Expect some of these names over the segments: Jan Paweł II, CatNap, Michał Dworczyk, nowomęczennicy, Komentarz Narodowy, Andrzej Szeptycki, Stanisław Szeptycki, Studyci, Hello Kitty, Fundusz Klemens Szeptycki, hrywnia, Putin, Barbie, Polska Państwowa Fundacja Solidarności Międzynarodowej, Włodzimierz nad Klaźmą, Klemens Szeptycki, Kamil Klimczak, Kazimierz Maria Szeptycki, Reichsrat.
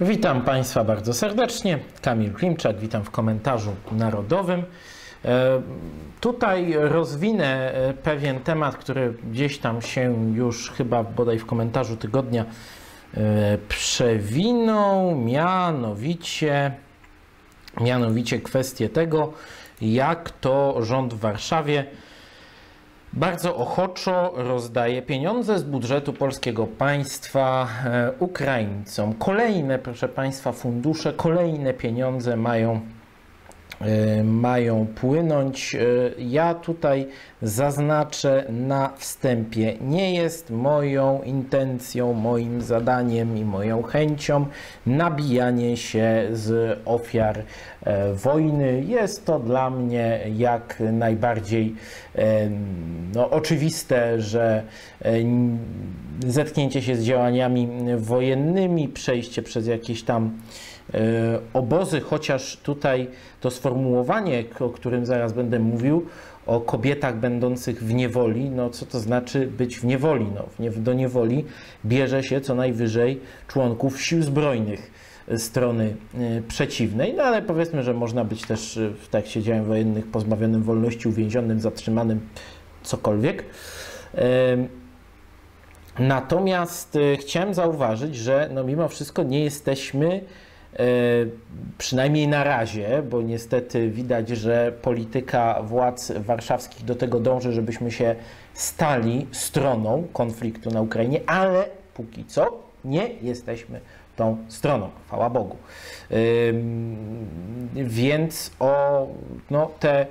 Witam Państwa bardzo serdecznie. Kamil Klimczak, witam w Komentarzu Narodowym. Tutaj rozwinę pewien temat, który gdzieś tam się już chyba bodaj w komentarzu tygodnia przewinął, mianowicie kwestię tego, jak to rząd w Warszawie bardzo ochoczo rozdaje pieniądze z budżetu polskiego państwa Ukraińcom. Kolejne, proszę Państwa, fundusze, kolejne pieniądze mają płynąć. Ja tutaj zaznaczę na wstępie, nie jest moją intencją, moim zadaniem i moją chęcią nabijanie się z ofiar wojny. Jest to dla mnie jak najbardziej oczywiste, że zetknięcie się z działaniami wojennymi, przejście przez jakieś tam obozy, chociaż tutaj to sformułowanie, o którym zaraz będę mówił, o kobietach będących w niewoli, no co to znaczy być w niewoli? No, do niewoli bierze się co najwyżej członków sił zbrojnych strony przeciwnej, no ale powiedzmy, że można być też w trakcie działań wojennych pozbawionym wolności, uwięzionym, zatrzymanym, cokolwiek. Natomiast chciałem zauważyć, że no mimo wszystko nie jesteśmy, przynajmniej na razie, bo niestety widać, że polityka władz warszawskich do tego dąży, żebyśmy się stali stroną konfliktu na Ukrainie, ale póki co nie jesteśmy tą stroną, chwała Bogu. Więc o te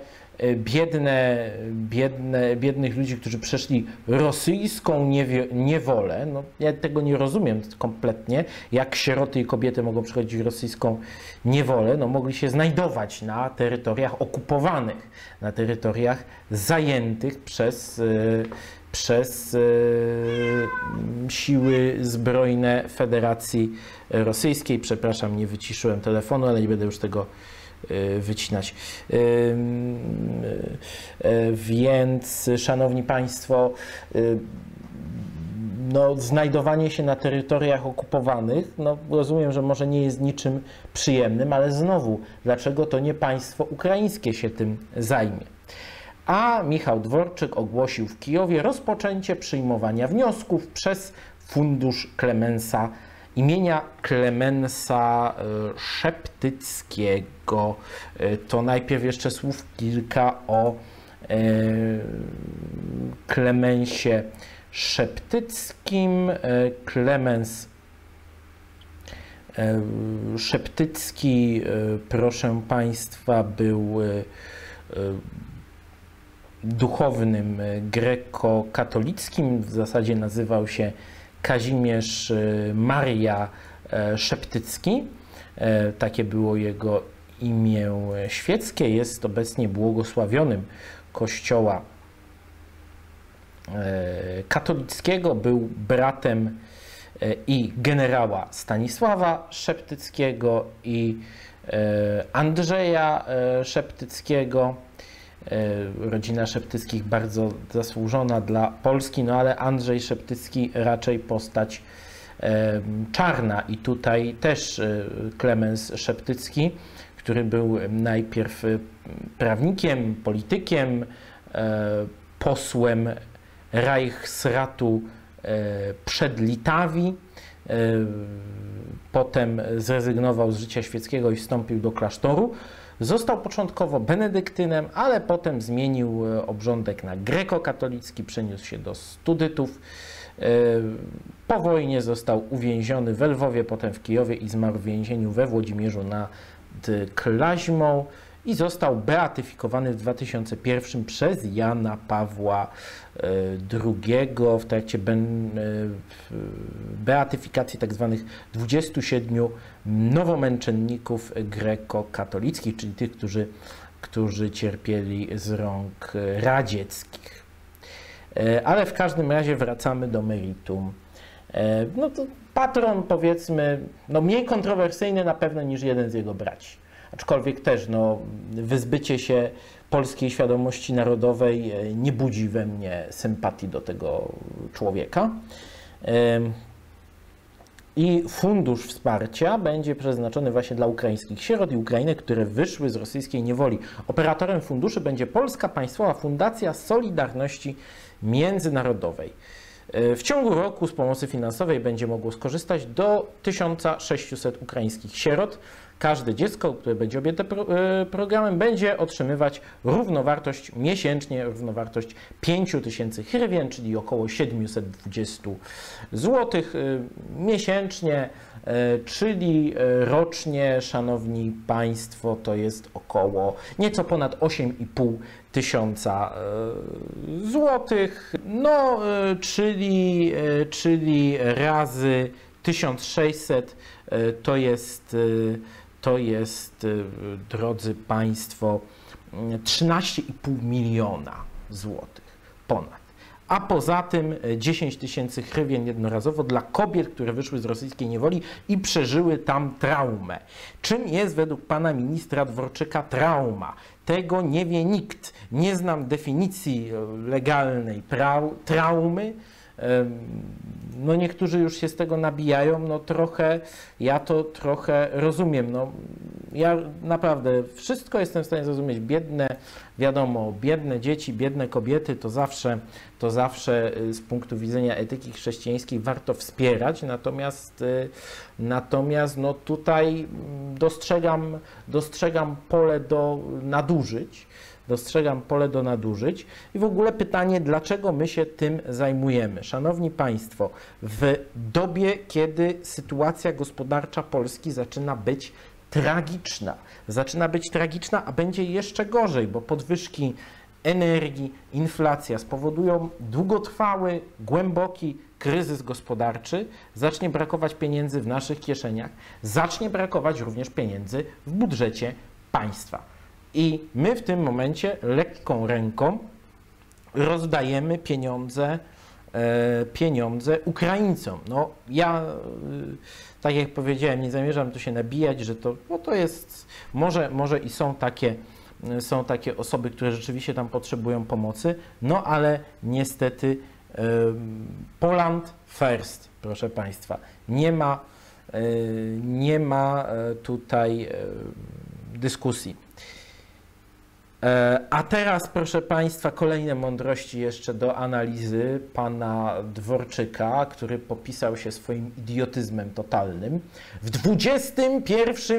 biednych ludzi, którzy przeszli rosyjską niewolę. No, ja tego nie rozumiem kompletnie, jak sieroty i kobiety mogą przechodzić rosyjską niewolę. No, mogli się znajdować na terytoriach okupowanych, na terytoriach zajętych przez siły zbrojne Federacji Rosyjskiej. Przepraszam, nie wyciszyłem telefonu, ale nie będę już tego wycinać. Więc, szanowni państwo, znajdowanie się na terytoriach okupowanych, rozumiem, że może nie jest niczym przyjemnym, ale znowu, dlaczego to nie państwo ukraińskie się tym zajmie? A Michał Dworczyk ogłosił w Kijowie rozpoczęcie przyjmowania wniosków przez Fundusz imienia Klemensa Szeptyckiego. To najpierw jeszcze słów kilka o Klemensie Szeptyckim. Klemens Szeptycki, proszę Państwa, był duchownym grekokatolickim, w zasadzie nazywał się Kazimierz Maria Szeptycki, takie było jego imię świeckie, jest obecnie błogosławionym Kościoła katolickiego, był bratem i generała Stanisława Szeptyckiego i Andrzeja Szeptyckiego. Rodzina Szeptyckich bardzo zasłużona dla Polski, no ale Andrzej Szeptycki raczej postać czarna i tutaj też Klemens Szeptycki, który był najpierw prawnikiem, politykiem, posłem Reichsratu przed Litawi, potem zrezygnował z życia świeckiego i wstąpił do klasztoru. Został początkowo benedyktynem, ale potem zmienił obrządek na grekokatolicki, przeniósł się do Studytów. Po wojnie został uwięziony we Lwowie, potem w Kijowie i zmarł w więzieniu we Włodzimierzu nad Klaźmą i został beatyfikowany w 2001 przez Jana Pawła II w trakcie beatyfikacji tzw. 27 nowomęczenników grekokatolickich, czyli tych, którzy cierpieli z rąk radzieckich. Ale w każdym razie wracamy do meritum. No to patron, powiedzmy, mniej kontrowersyjny na pewno niż jeden z jego braci. Aczkolwiek też wyzbycie się polskiej świadomości narodowej nie budzi we mnie sympatii do tego człowieka. I fundusz wsparcia będzie przeznaczony właśnie dla ukraińskich sierot i Ukrainy, które wyszły z rosyjskiej niewoli. Operatorem funduszy będzie Polska Państwowa Fundacja Solidarności Międzynarodowej. W ciągu roku z pomocy finansowej będzie mogło skorzystać do 1600 ukraińskich sierot. Każde dziecko, które będzie objęte programem, będzie otrzymywać równowartość miesięcznie, równowartość 5000 hrywien, czyli około 720 zł miesięcznie, czyli rocznie, szanowni państwo, to jest około nieco ponad 8,5 tysiąca złotych, no czyli razy 1600 to jest, drodzy państwo, 13,5 miliona złotych ponad. A poza tym 10 tysięcy hrywien jednorazowo dla kobiet, które wyszły z rosyjskiej niewoli i przeżyły tam traumę. Czym jest według pana ministra Dworczyka trauma? Tego nie wie nikt. Nie znam definicji legalnej traumy. No niektórzy już się z tego nabijają, no trochę, ja to trochę rozumiem, no ja naprawdę wszystko jestem w stanie zrozumieć, biedne, wiadomo, biedne dzieci, biedne kobiety to zawsze z punktu widzenia etyki chrześcijańskiej warto wspierać, natomiast no tutaj dostrzegam pole do nadużyć. Dostrzegam pole do nadużyć i w ogóle pytanie, dlaczego my się tym zajmujemy? Szanowni państwo, w dobie, kiedy sytuacja gospodarcza Polski zaczyna być tragiczna. Zaczyna być tragiczna, a będzie jeszcze gorzej, bo podwyżki energii, inflacja spowodują długotrwały, głęboki kryzys gospodarczy, zacznie brakować pieniędzy w naszych kieszeniach, zacznie brakować również pieniędzy w budżecie państwa. I my w tym momencie lekką ręką rozdajemy pieniądze Ukraińcom. No ja, tak jak powiedziałem, nie zamierzam tu się nabijać, że to, no to jest, może i są takie osoby, które rzeczywiście tam potrzebują pomocy, no ale niestety Poland first, proszę państwa. Nie ma tutaj dyskusji. A teraz, proszę państwa, kolejne mądrości jeszcze do analizy pana Dworczyka, który popisał się swoim idiotyzmem totalnym. W XXI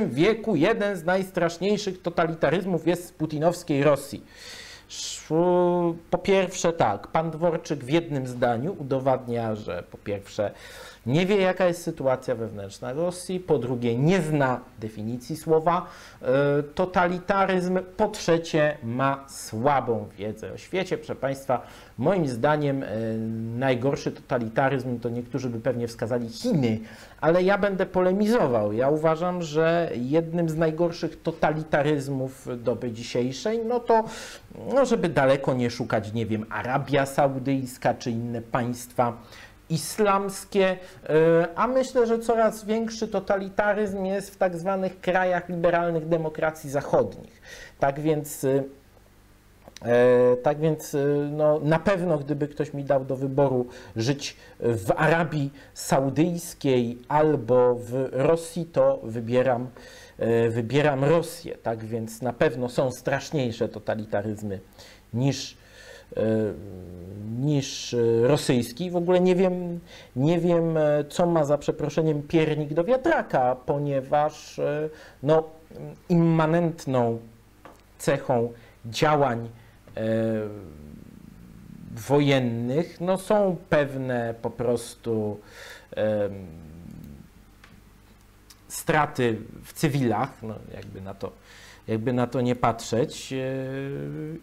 wieku jeden z najstraszniejszych totalitaryzmów jest z putinowskiej Rosji. Po pierwsze tak, pan Dworczyk w jednym zdaniu udowadnia, że po pierwsze nie wie, jaka jest sytuacja wewnętrzna Rosji, po drugie nie zna definicji słowa totalitaryzm, po trzecie ma słabą wiedzę o świecie. Proszę państwa, moim zdaniem najgorszy totalitaryzm to niektórzy by pewnie wskazali Chiny, ale ja będę polemizował. Ja uważam, że jednym z najgorszych totalitaryzmów doby dzisiejszej, no to żeby daleko nie szukać, nie wiem, Arabia Saudyjska czy inne państwa islamskie, a myślę, że coraz większy totalitaryzm jest w tak zwanych krajach liberalnych demokracji zachodnich. Tak więc no, na pewno gdyby ktoś mi dał do wyboru żyć w Arabii Saudyjskiej albo w Rosji, to wybieram Rosję. Tak więc na pewno są straszniejsze totalitaryzmy niż rosyjski. W ogóle nie wiem, co ma za przeproszeniem piernik do wiatraka, ponieważ no, immanentną cechą działań wojennych no, są pewne po prostu straty w cywilach, no, jakby na to nie patrzeć.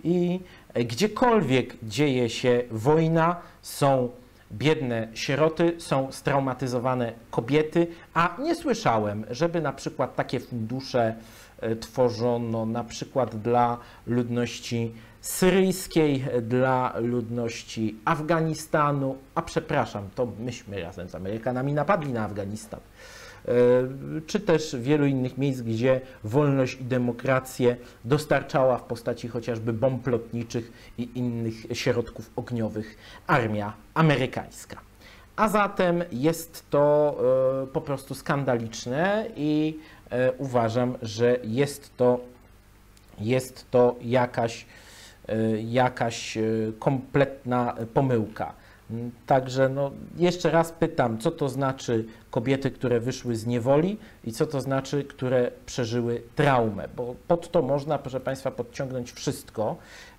I gdziekolwiek dzieje się wojna, są biedne sieroty, są straumatyzowane kobiety, a nie słyszałem, żeby na przykład takie fundusze tworzono na przykład dla ludności syryjskiej, dla ludności Afganistanu, a przepraszam, to myśmy razem z Amerykanami napadli na Afganistan, czy też wielu innych miejsc, gdzie wolność i demokrację dostarczała w postaci chociażby bomb lotniczych i innych środków ogniowych armia amerykańska. A zatem jest to po prostu skandaliczne i uważam, że jest to jakaś kompletna pomyłka. Także no, jeszcze raz pytam, co to znaczy kobiety, które wyszły z niewoli i co to znaczy, które przeżyły traumę, bo pod to można, proszę Państwa, podciągnąć wszystko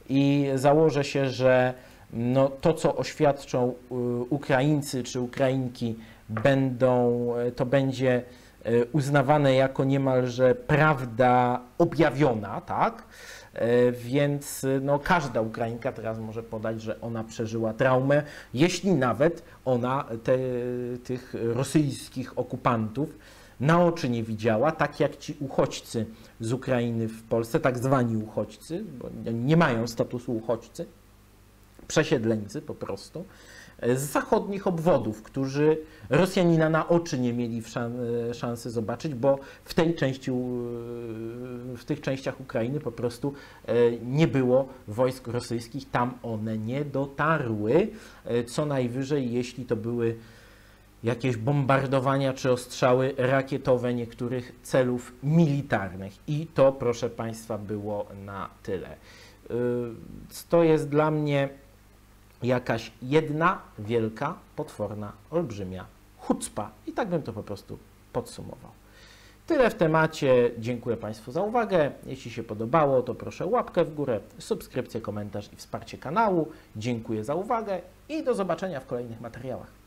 i założę się, że no, to, co oświadczą Ukraińcy czy Ukrainki, to będzie uznawane jako niemalże prawda objawiona, tak? Więc no, każda Ukrainka teraz może podać, że ona przeżyła traumę, jeśli nawet ona tych rosyjskich okupantów na oczy nie widziała, tak jak ci uchodźcy z Ukrainy w Polsce, tak zwani uchodźcy, bo nie mają statusu uchodźcy, przesiedleńcy po prostu, z zachodnich obwodów, którzy Rosjanina na oczy nie mieli szansy zobaczyć, bo w tych częściach Ukrainy po prostu nie było wojsk rosyjskich, tam one nie dotarły, co najwyżej, jeśli to były jakieś bombardowania czy ostrzały rakietowe niektórych celów militarnych. I to, proszę Państwa, było na tyle. To jest dla mnie jakaś jedna wielka, potworna, olbrzymia chucpa. I tak bym to po prostu podsumował. Tyle w temacie. Dziękuję Państwu za uwagę. Jeśli się podobało, to proszę łapkę w górę, subskrypcję, komentarz i wsparcie kanału. Dziękuję za uwagę i do zobaczenia w kolejnych materiałach.